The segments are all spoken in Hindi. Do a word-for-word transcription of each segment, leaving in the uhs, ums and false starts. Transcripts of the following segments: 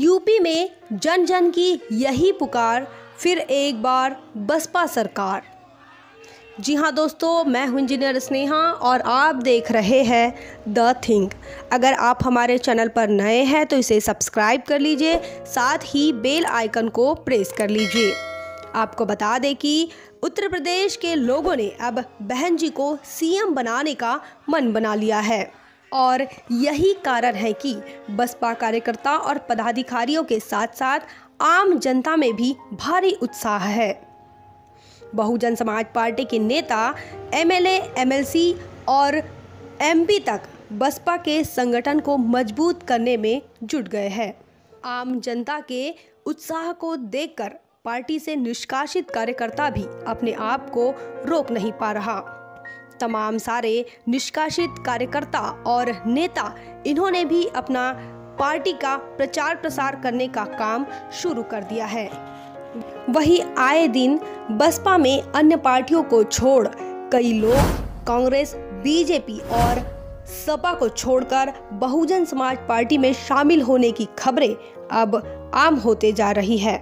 यूपी में जन जन की यही पुकार, फिर एक बार बसपा सरकार। जी हाँ दोस्तों, मैं हूं इंजीनियर स्नेहा और आप देख रहे हैं द थिंक। अगर आप हमारे चैनल पर नए हैं तो इसे सब्सक्राइब कर लीजिए, साथ ही बेल आइकन को प्रेस कर लीजिए। आपको बता दें कि उत्तर प्रदेश के लोगों ने अब बहन जी को सीएम बनाने का मन बना लिया है और यही कारण है कि बसपा कार्यकर्ता और पदाधिकारियों के साथ साथ आम जनता में भी भारी उत्साह है। बहुजन समाज पार्टी के नेता एमएलए, एमएलसी और एमपी तक बसपा के संगठन को मजबूत करने में जुट गए हैं। आम जनता के उत्साह को देखकर पार्टी से निष्कासित कार्यकर्ता भी अपने आप को रोक नहीं पा रहा। तमाम सारे निष्कासित कार्यकर्ता और नेता, इन्होंने भी अपना पार्टी का प्रचार प्रसार करने का काम शुरू कर दिया है। वहीं आए दिन बसपा में अन्य पार्टियों को छोड़ कई लोग कांग्रेस, बीजेपी और सपा को छोड़कर बहुजन समाज पार्टी में शामिल होने की खबरें अब आम होते जा रही है।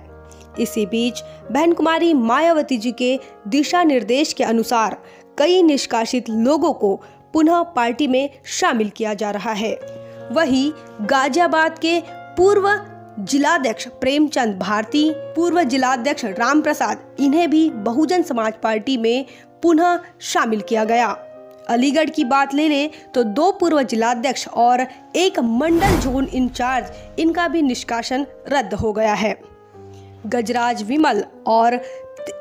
इसी बीच बहन कुमारी मायावती जी के दिशा निर्देश के अनुसार कई निष्कासित लोगों को पुनः पार्टी में शामिल किया जा रहा है। वहीं गाजियाबाद के पूर्व जिलाध्यक्ष प्रेमचंद भारती, पूर्व जिलाध्यक्ष रामप्रसाद, इन्हें भी बहुजन समाज पार्टी में पुनः शामिल किया गया। अलीगढ़ की बात ले लें तो दो पूर्व जिलाध्यक्ष और एक मंडल जोन इंचार्ज, इनका भी निष्कासन रद्द हो गया है। गजराज विमल और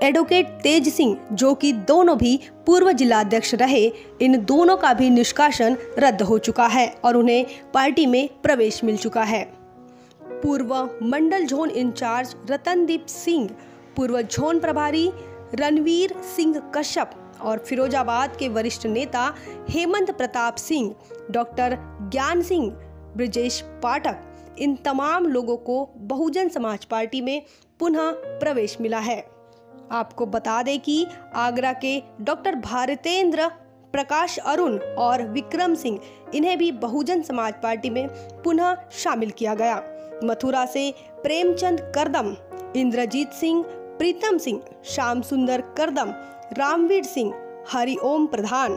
एडवोकेट तेज सिंह, जो कि दोनों भी पूर्व जिलाध्यक्ष रहे, इन दोनों का भी निष्कासन रद्द हो चुका है और उन्हें पार्टी में प्रवेश मिल चुका है। पूर्व मंडल जोन इंचार्ज रतनदीप सिंह, पूर्व जोन प्रभारी रणवीर सिंह कश्यप और फिरोजाबाद के वरिष्ठ नेता हेमंत प्रताप सिंह, डॉक्टर ज्ञान सिंह, ब्रिजेश पाठक, इन तमाम लोगों को बहुजन समाज पार्टी में पुनः प्रवेश मिला है। आपको बता दें कि आगरा के डॉक्टर भारतेंद्र प्रकाश, अरुण और विक्रम सिंह, इन्हें भी बहुजन समाज पार्टी में पुनः शामिल किया गया। मथुरा से प्रेमचंद करदम, इंद्रजीत सिंह, प्रीतम सिंह, श्याम सुंदर करदम, रामवीर सिंह, हरिओम प्रधान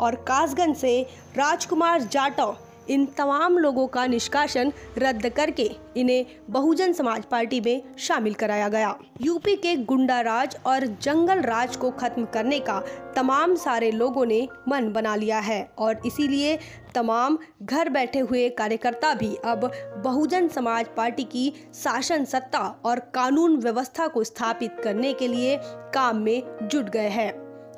और कासगंज से राजकुमार जाटव, इन तमाम लोगों का निष्कासन रद्द करके इन्हें बहुजन समाज पार्टी में शामिल कराया गया। यूपी के गुंडा राज और जंगल राज को खत्म करने का तमाम सारे लोगों ने मन बना लिया है और इसीलिए तमाम घर बैठे हुए कार्यकर्ता भी अब बहुजन समाज पार्टी की शासन सत्ता और कानून व्यवस्था को स्थापित करने के लिए काम में जुट गए हैं।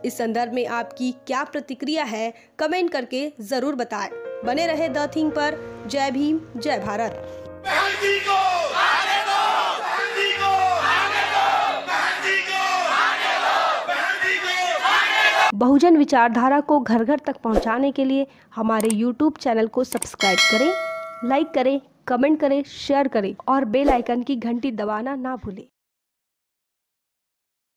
इस संदर्भ में आपकी क्या प्रतिक्रिया है, कमेंट करके जरूर बताएं। बने रहे द थिंक पर। जय भीम, जय भारत। बहुजन विचारधारा को घर घर तक पहुंचाने के लिए हमारे यूट्यूब चैनल को सब्सक्राइब करें, लाइक करें, कमेंट करें, शेयर करें और बेल आइकन की घंटी दबाना ना भूलें।